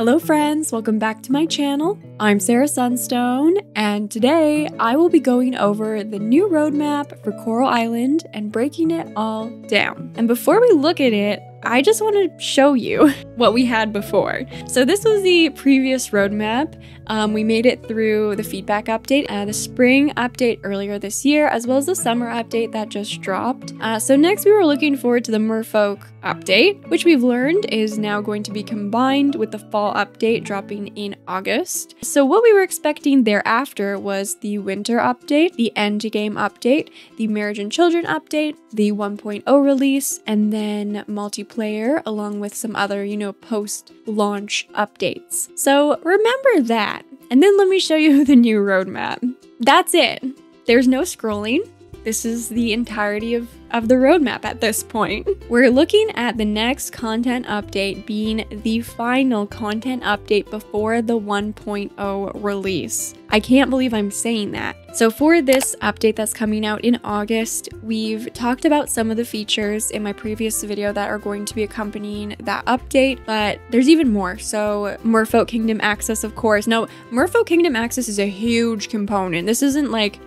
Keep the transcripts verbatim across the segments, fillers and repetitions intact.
Hello friends, welcome back to my channel. I'm Sarah Sunstone, and today I will be going over the new roadmap for Coral Island and breaking it all down. And before we look at it, I just want to show you what we had before. So this was the previous roadmap. Um, we made it through the feedback update, uh, the spring update earlier this year, as well as the summer update that just dropped. Uh, so next we were looking forward to the Merfolk update, which we've learned is now going to be combined with the fall update dropping in August. So what we were expecting thereafter was the winter update, the end game update, the marriage and children update, the one point oh release, and then multiplayer. Player along with some other, you know, post-launch updates. So remember that. And then let me show you the new roadmap. That's it. There's no scrolling. This is the entirety of, of the roadmap at this point. We're looking at the next content update being the final content update before the one point oh release. I can't believe I'm saying that. So for this update that's coming out in August, we've talked about some of the features in my previous video that are going to be accompanying that update, but there's even more. So Merfolk Kingdom Access, of course. Now, Merfolk Kingdom Access is a huge component. This isn't like...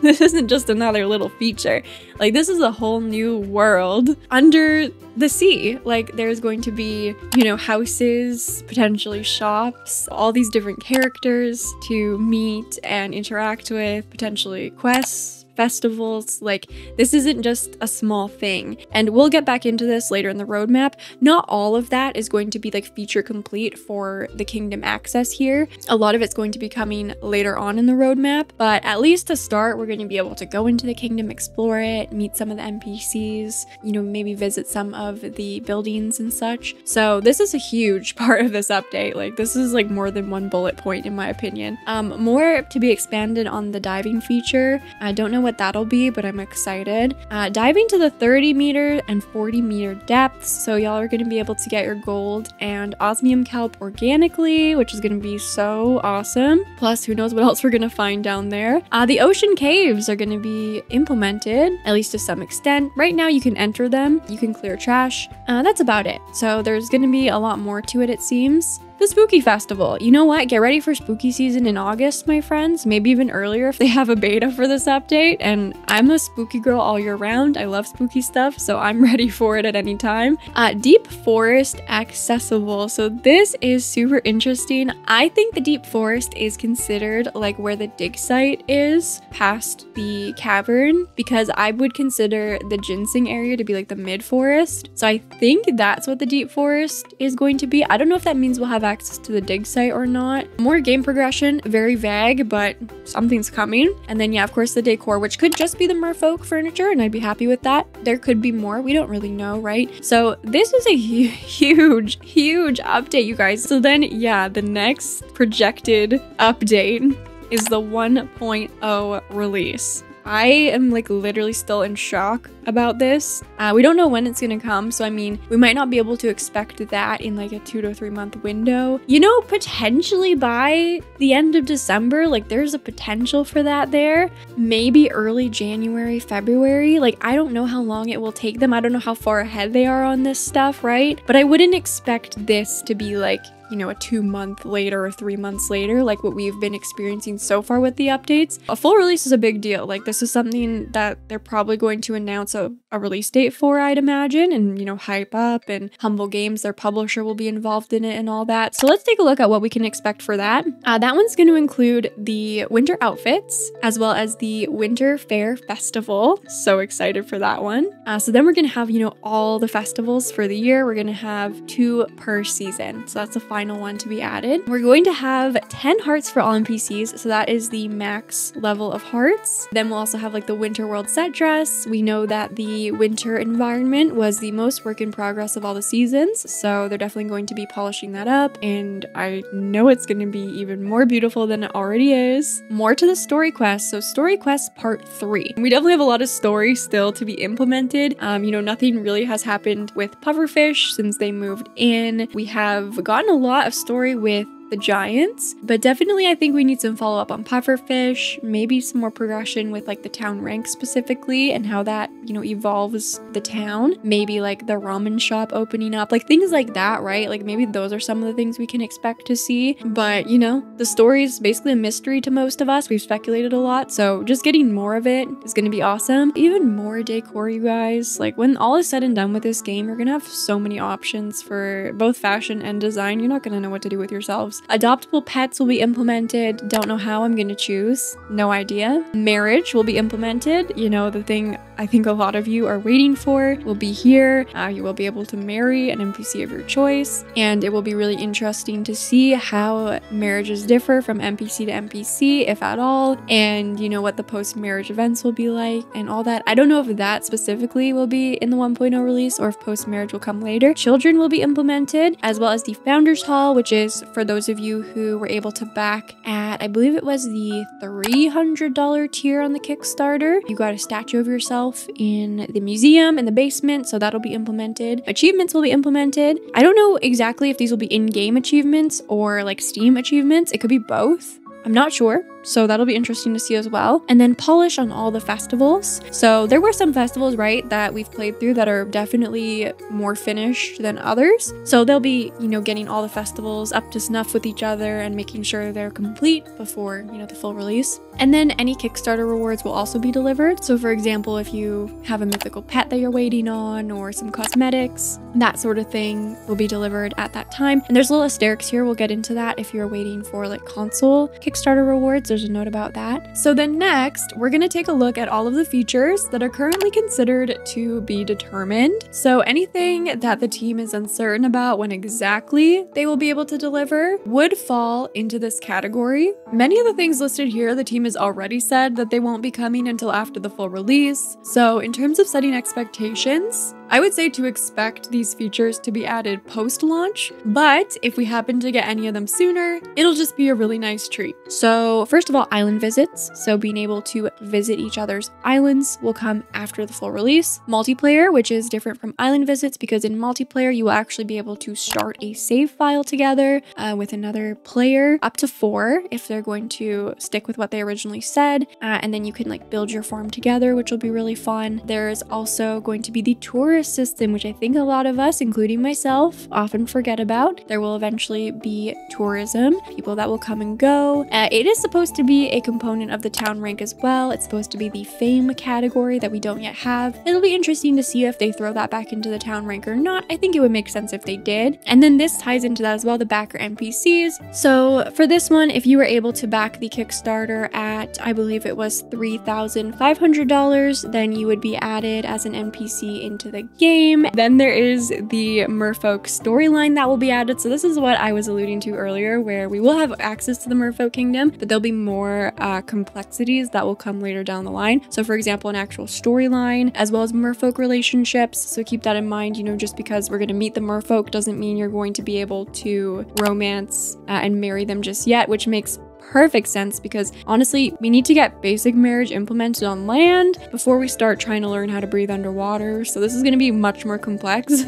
This isn't just another little feature. Like, this is a whole new world under the sea. Like, there's going to be, you know, houses, potentially shops, all these different characters to meet and interact with, potentially quests, festivals. Like, this isn't just a small thing. And we'll get back into this later in the roadmap. Not all of that is going to be like feature complete for the Kingdom Access here. A lot of it's going to be coming later on in the roadmap, but at least to start, we're going to be able to go into the kingdom, explore it, meet some of the N P Cs, you know, maybe visit some of the buildings and such. So this is a huge part of this update. Like, this is like more than one bullet point in my opinion. Um, more to be expanded on the diving feature. I don't know what What that'll be, but I'm excited. Uh, diving to the thirty meter and forty meter depths, so y'all are going to be able to get your gold and osmium kelp organically, which is going to be so awesome. Plus, who knows what else we're going to find down there. Uh, the ocean caves are going to be implemented, at least to some extent. Right now you can enter them, you can clear trash, uh, that's about it. So there's going to be a lot more to it, it seems. The Spooky Festival. You know what? Get ready for spooky season in August, my friends. Maybe even earlier if they have a beta for this update. And I'm a spooky girl all year round. I love spooky stuff, so I'm ready for it at any time. Uh, Deep Forest Accessible. So this is super interesting. I think the Deep Forest is considered like where the dig site is past the cavern, because I would consider the ginseng area to be like the mid-forest. So I think that's what the Deep Forest is going to be. I don't know if that means we'll have access to the dig site or not. More game progression, very vague, but something's coming. And then yeah, of course the decor, which could just be the Merfolk furniture, and I'd be happy with that. There could be more, we don't really know, right? So this is a hu huge, huge update, you guys. So then yeah, the next projected update is the one point oh release. I am like literally still in shock about this. Uh, we don't know when it's gonna come, so I mean, we might not be able to expect that in like a two to three month window. You know, potentially by the end of December, like there's a potential for that there. Maybe early January, February. Like, I don't know how long it will take them. I don't know how far ahead they are on this stuff, right? But I wouldn't expect this to be like, you know, a two month later or three months later, like what we've been experiencing so far with the updates. A full release is a big deal. Like, this is something that they're probably going to announce a, a release date for, I'd imagine, and, you know, hype up, and Humble Games, their publisher, will be involved in it and all that. So let's take a look at what we can expect for that. Uh, that one's going to include the winter outfits as well as the Winter Fair Festival. So excited for that one. Uh, so then we're going to have, you know, all the festivals for the year. We're going to have two per season. So that's a fun final one to be added. We're going to have ten hearts for all N P Cs, so that is the max level of hearts. Then we'll also have like the Winter World set dress. We know that the winter environment was the most work in progress of all the seasons, so they're definitely going to be polishing that up, and I know it's going to be even more beautiful than it already is. More to the story quest, so story quest part three. We definitely have a lot of story still to be implemented. Um, you know, nothing really has happened with Pufferfish since they moved in. We have gotten a lot lot of story with the giants, but definitely I think we need some follow up on pufferfish, maybe some more progression with like the town rank specifically and how that, you know, evolves the town, maybe like the ramen shop opening up, like things like that, right? Like maybe those are some of the things we can expect to see. But you know, the story is basically a mystery to most of us. We've speculated a lot, so just getting more of it is going to be awesome. Even more decor, you guys. Like when all is said and done with this game, you're gonna have so many options for both fashion and design. You're not gonna know what to do with yourselves. Adoptable pets will be implemented. Don't know how I'm gonna choose. No idea. Marriage will be implemented. You know, the thing I think a lot of you are waiting for will be here. Uh, you will be able to marry an N P C of your choice, and it will be really interesting to see how marriages differ from N P C to N P C, if at all, and you know what the post-marriage events will be like and all that. I don't know if that specifically will be in the one point oh release or if post-marriage will come later. Children will be implemented, as well as the Founders Hall, which is for those of you who were able to back at, I believe it was the three hundred dollar tier on the Kickstarter. You got a statue of yourself in the museum in the basement, so that'll be implemented. Achievements will be implemented. I don't know exactly if these will be in-game achievements or like Steam achievements. It could be both. I'm not sure. So that'll be interesting to see as well. And then polish on all the festivals. So there were some festivals, right, that we've played through that are definitely more finished than others. So they'll be, you know, getting all the festivals up to snuff with each other and making sure they're complete before, you know, the full release. And then any Kickstarter rewards will also be delivered. So for example, if you have a mythical pet that you're waiting on or some cosmetics, that sort of thing will be delivered at that time. And there's little asterisks here. We'll get into that if you're waiting for like console Kickstarter rewards. There's a note about that. So then next, we're going to take a look at all of the features that are currently considered to be determined. So anything that the team is uncertain about when exactly they will be able to deliver would fall into this category. Many of the things listed here, the team has already said that they won't be coming until after the full release. So in terms of setting expectations, I would say to expect these features to be added post-launch, but if we happen to get any of them sooner, it'll just be a really nice treat. So first of all, island visits. So being able to visit each other's islands will come after the full release. Multiplayer, which is different from island visits because in multiplayer, you will actually be able to start a save file together uh, with another player, up to four if they're going to stick with what they originally said. Uh, and then you can like build your farm together, which will be really fun. There's also going to be the tourist system, which I think a lot of us, including myself, often forget about. There will eventually be tourism, people that will come and go. Uh, it is supposed to be a component of the town rank as well. It's supposed to be the fame category that we don't yet have. It'll be interesting to see if they throw that back into the town rank or not. I think it would make sense if they did. And then this ties into that as well, the backer N P Cs. So for this one, if you were able to back the Kickstarter at, I believe it was three thousand five hundred dollars, then you would be added as an N P C into the game. Then there is the Merfolk storyline that will be added. So this is what I was alluding to earlier, where we will have access to the Merfolk kingdom, but there'll be more uh, complexities that will come later down the line. So for example, an actual storyline, as well as Merfolk relationships. So keep that in mind, you know, just because we're going to meet the Merfolk doesn't mean you're going to be able to romance uh, and marry them just yet, which makes perfect sense because honestly, we need to get basic marriage implemented on land before we start trying to learn how to breathe underwater. So this is going to be much more complex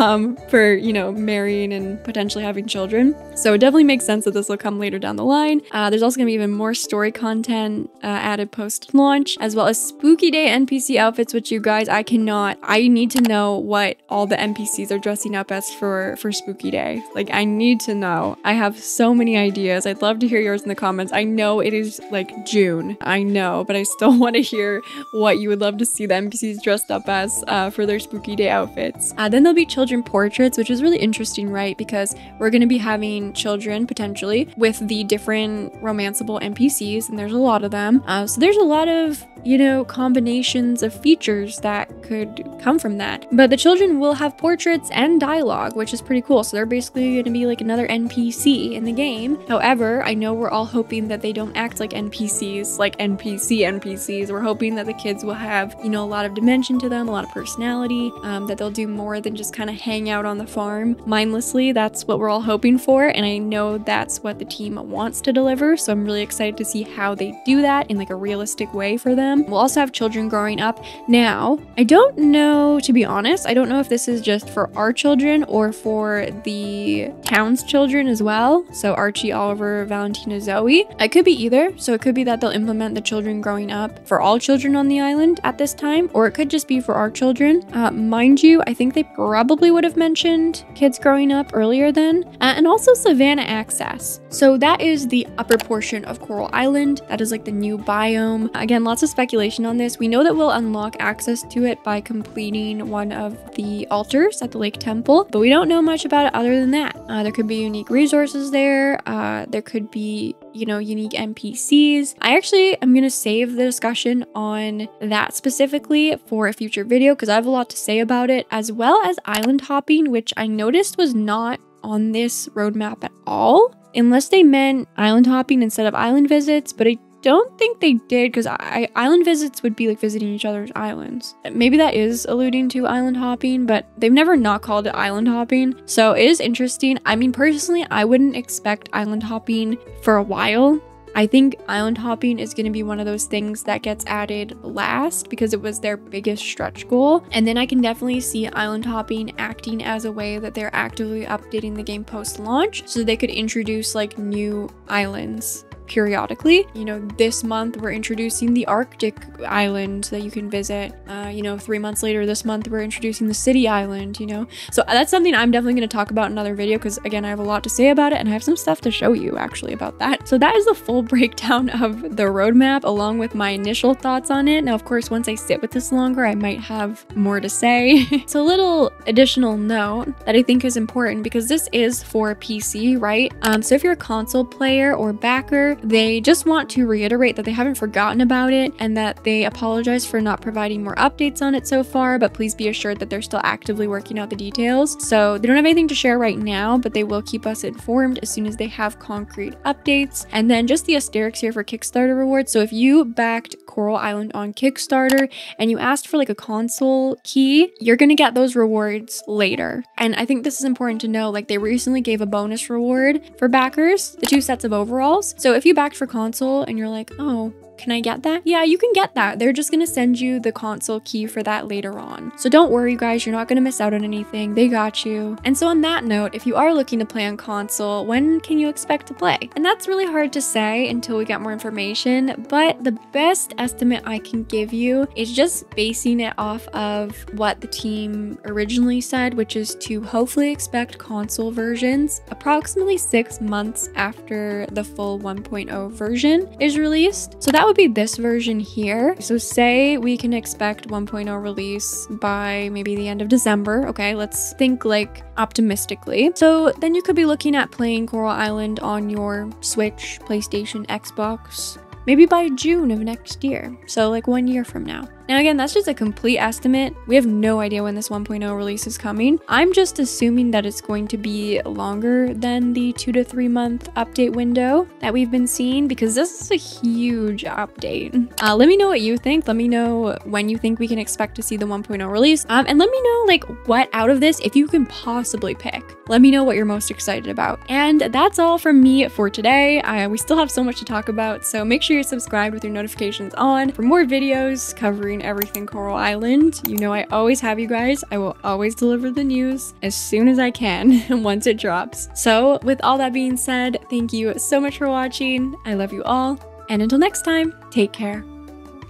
um, for, you know, marrying and potentially having children. So it definitely makes sense that this will come later down the line. Uh, there's also going to be even more story content uh, added post-launch, as well as spooky day N P C outfits, which you guys, I cannot, I need to know what all the N P Cs are dressing up as for, for spooky day. Like I need to know. I have so many ideas. I'd love to hear your in the comments. I know it is like June, I know, but I still want to hear what you would love to see the N P Cs dressed up as uh, for their spooky day outfits. Uh, then there'll be children portraits, which is really interesting, right? Because we're going to be having children potentially with the different romanceable N P Cs, and there's a lot of them. Uh, so there's a lot of, you know, combinations of features that could come from that. But the children will have portraits and dialogue, which is pretty cool. So they're basically going to be like another N P C in the game. However, I know we're all hoping that they don't act like N P Cs, like N P C N P Cs. We're hoping that the kids will have, you know, a lot of dimension to them, a lot of personality, um, that they'll do more than just kind of hang out on the farm mindlessly. That's what we're all hoping for, and I know that's what the team wants to deliver, so I'm really excited to see how they do that in like a realistic way for them. We'll also have children growing up. Now, I don't know, to be honest, I don't know if this is just for our children or for the town's children as well. So Archie, Oliver, Valentina, Zoe. It could be either. So it could be that they'll implement the children growing up for all children on the island at this time, or it could just be for our children. Uh, mind you, I think they probably would have mentioned kids growing up earlier then. Uh, and also Savannah access. So that is the upper portion of Coral Island. That is like the new biome. Again, lots of speculation on this. We know that we'll unlock access to it by completing one of the altars at the Lake Temple, but we don't know much about it other than that. Uh, there could be unique resources there. Uh, there could be, you know, unique N P Cs. I actually am going to save the discussion on that specifically for a future video because I have a lot to say about it, as well as island hopping, which I noticed was not on this roadmap at all, unless they meant island hopping instead of island visits, but I don't think they did because I island visits would be like visiting each other's islands. Maybe that is alluding to island hopping, but they've never not called it island hopping. So it is interesting. I mean, personally, I wouldn't expect island hopping for a while. I think island hopping is going to be one of those things that gets added last because it was their biggest stretch goal. And then I can definitely see island hopping acting as a way that they're actively updating the game post-launch so they could introduce like new islands periodically. You know, this month we're introducing the Arctic island that you can visit. Uh, you know, three months later this month we're introducing the City Island, you know. So that's something I'm definitely going to talk about in another video because, again, I have a lot to say about it and I have some stuff to show you actually about that. So that is the full breakdown of the roadmap along with my initial thoughts on it. Now, of course, once I sit with this longer, I might have more to say. It's a little additional note that I think is important because this is for P C, right? Um, so if you're a console player or backer, they just want to reiterate that they haven't forgotten about it and that they apologize for not providing more updates on it so far, but please be assured that they're still actively working out the details. So they don't have anything to share right now, but they will keep us informed as soon as they have concrete updates. And then just the asterisks here for Kickstarter rewards. So if you backed Coral Island on Kickstarter and you asked for like a console key, you're going to get those rewards later. And I think this is important to know, like they recently gave a bonus reward for backers, the two sets of overalls. So if If you backed for console and you're like, oh, can I get that? Yeah, you can get that. They're just going to send you the console key for that later on. So don't worry, you guys. You're not going to miss out on anything. They got you. And so on that note, if you are looking to play on console, when can you expect to play? And that's really hard to say until we get more information. But the best estimate I can give you is just basing it off of what the team originally said, which is to hopefully expect console versions approximately six months after the full one point oh version is released. So that would be this version here. So say we can expect one point oh release by maybe the end of December. Okay, let's think like optimistically. So then you could be looking at playing Coral Island on your Switch, PlayStation, Xbox, maybe by June of next year. So like one year from now. Now again, that's just a complete estimate. We have no idea when this one point oh release is coming. I'm just assuming that it's going to be longer than the two to three month update window that we've been seeing because this is a huge update. Uh, let me know what you think. Let me know when you think we can expect to see the one point oh release. Um, and let me know like what out of this, if you can possibly pick, let me know what you're most excited about. And that's all from me for today. Uh, we still have so much to talk about. So make sure you're subscribed with your notifications on for more videos covering everything Coral Island. You know I always have you guys. I will always deliver the news as soon as I can once it drops. So with all that being said, thank you so much for watching. I love you all, and until next time, take care.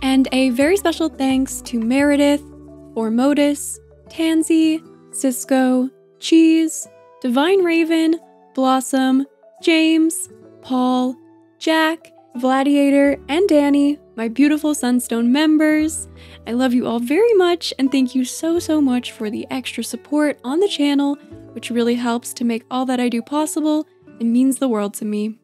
And a very special thanks to Meredith, Ormodus, Tansy, Cisco, Cheese, Divine Raven, Blossom, James, Paul, Jack, Vladiator, and Danny, my beautiful Sunstone members. I love you all very much, and thank you so, so much for the extra support on the channel, which really helps to make all that I do possible and means the world to me.